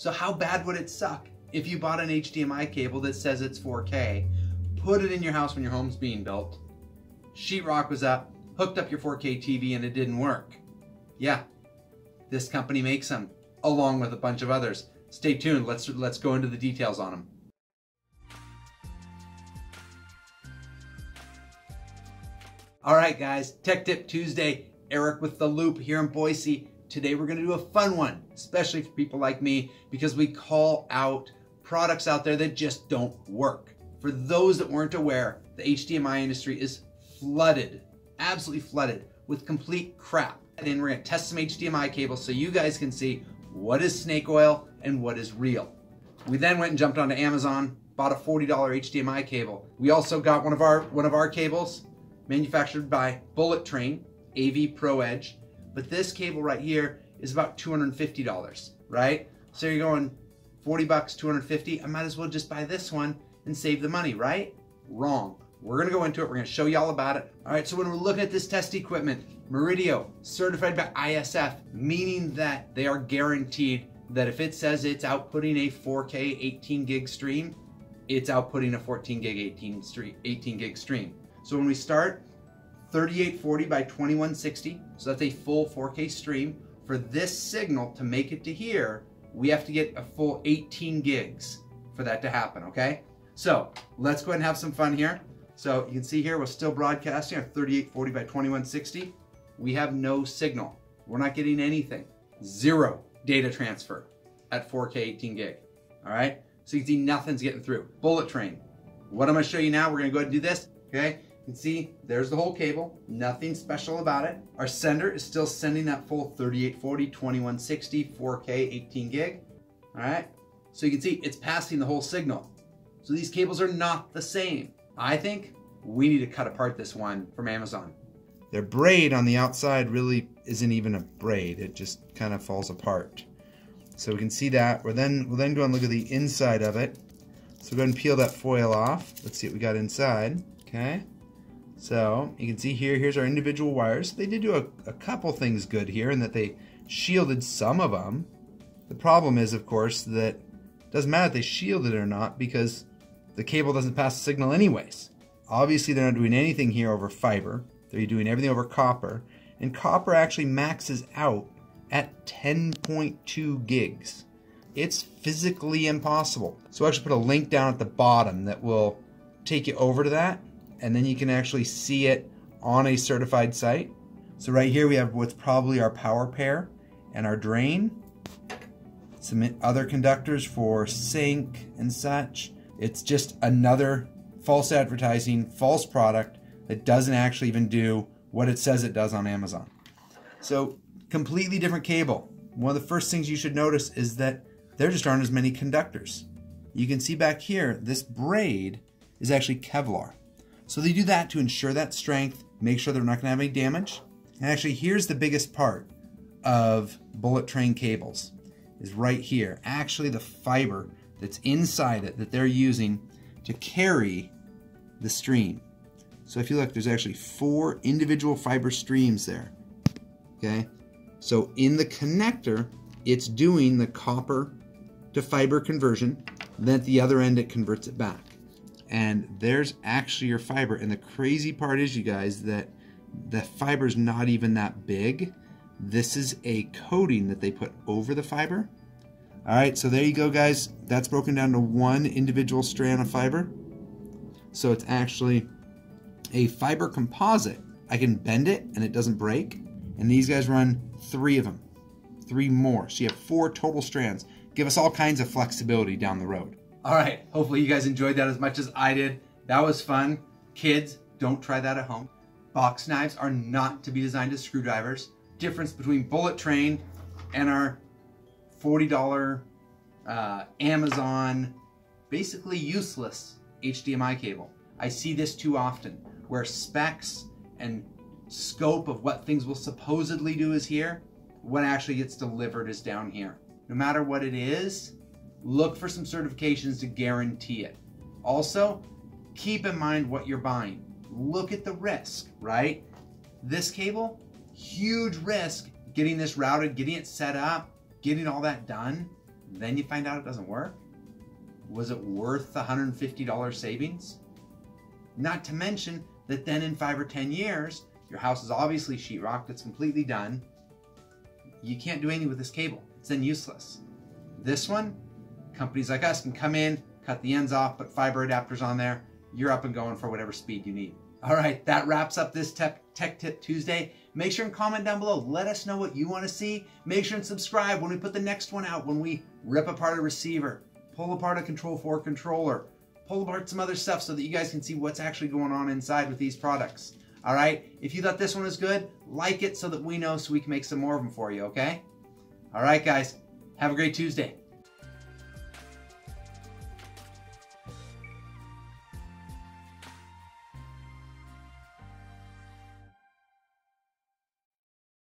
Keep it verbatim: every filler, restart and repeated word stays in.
So how bad would it suck if you bought an H D M I cable that says it's four K, put it in your house when your home's being built, sheetrock was up, hooked up your four K T V, and it didn't work? Yeah, this company makes them, along with a bunch of others. Stay tuned, let's, let's go into the details on them. All right guys, Tech Tip Tuesday, Eric with The Loop here in Boise. Today we're gonna do a fun one, especially for people like me, because we call out products out there that just don't work. For those that weren't aware, the H D M I industry is flooded, absolutely flooded with complete crap. And we're gonna test some H D M I cables so you guys can see what is snake oil and what is real. We then went and jumped onto Amazon, bought a forty dollar H D M I cable. We also got one of our, one of our cables manufactured by Bullet Train, A V Pro Edge. But this cable right here is about two hundred fifty dollars, right? So you're going forty bucks, two hundred fifty, I might as well just buy this one and save the money, right? Wrong. We're gonna go into it, we're gonna show you all about it. All right, so when we're looking at this test equipment, Meridio, certified by I S F, meaning that they are guaranteed that if it says it's outputting a four K eighteen gig stream, it's outputting a fourteen gig eighteen, stream, eighteen gig stream. So when we start, thirty-eight forty by twenty-one sixty, so that's a full four K stream. For this signal to make it to here, we have to get a full eighteen gigs for that to happen, okay? So let's go ahead and have some fun here. So you can see here, we're still broadcasting our thirty-eight forty by twenty-one sixty. We have no signal. We're not getting anything. Zero data transfer at four K eighteen gig, all right? So you can see nothing's getting through. Bullet Train. What I'm gonna show you now, we're gonna go ahead and do this, okay? You can see there's the whole cable, nothing special about it. Our sender is still sending that full thirty-eight forty, twenty-one sixty, four K, eighteen gig. All right, so you can see it's passing the whole signal. So these cables are not the same. I think we need to cut apart this one from Amazon. Their braid on the outside really isn't even a braid. It just kind of falls apart. So we can see that. We're then, we'll then go and look at the inside of it. So go ahead and peel that foil off. Let's see what we got inside, okay? So you can see here, here's our individual wires. They did do a, a couple things good here in that they shielded some of them. The problem is, of course, that it doesn't matter if they shielded it or not because the cable doesn't pass the signal anyways. Obviously, they're not doing anything here over fiber. They're doing everything over copper. And copper actually maxes out at ten point two gigs. It's physically impossible. So I actually put a link down at the bottom that will take you over to that. And then you can actually see it on a certified site. So right here we have what's probably our power pair and our drain. Some other conductors for sync and such. It's just another false advertising, false product that doesn't actually even do what it says it does on Amazon. So completely different cable. One of the first things you should notice is that there just aren't as many conductors. You can see back here, this braid is actually Kevlar. So they do that to ensure that strength, make sure they're not gonna have any damage. And actually, here's the biggest part of Bullet Train cables, is right here. Actually, the fiber that's inside it that they're using to carry the stream. So if you look, there's actually four individual fiber streams there, okay? So in the connector, it's doing the copper to fiber conversion, then at the other end, it converts it back. And there's actually your fiber. And the crazy part is, you guys, that the fiber's not even that big. This is a coating that they put over the fiber. All right, so there you go, guys. That's broken down to one individual strand of fiber. So it's actually a fiber composite. I can bend it and it doesn't break. And these guys run three of them, three more. So you have four total strands. Give us all kinds of flexibility down the road. All right, hopefully you guys enjoyed that as much as I did. That was fun. Kids, don't try that at home. Box knives are not to be designed as screwdrivers. Difference between Bullet Train and our forty dollar uh, Amazon, basically useless H D M I cable. I see this too often, where specs and scope of what things will supposedly do is here, what actually gets delivered is down here. No matter what it is, look for some certifications to guarantee it. Also, keep in mind what you're buying. Look at the risk, right? This cable, huge risk getting this routed, getting it set up, getting all that done. then you find out it doesn't work? Was it worth the one hundred fifty dollars savings? Not to mention that then in five or ten years, your house is obviously sheetrocked, it's completely done. You can't do anything with this cable. It's then useless. This one, companies like us can come in, cut the ends off, put fiber adapters on there. You're up and going for whatever speed you need. All right, that wraps up this Tech, Tech Tip Tuesday. Make sure and comment down below. Let us know what you want to see. Make sure and subscribe when we put the next one out, when we rip apart a receiver, pull apart a Control four controller, pull apart some other stuff so that you guys can see what's actually going on inside with these products. All right, if you thought this one was good, like it so that we know so we can make some more of them for you, okay? All right, guys, have a great Tuesday.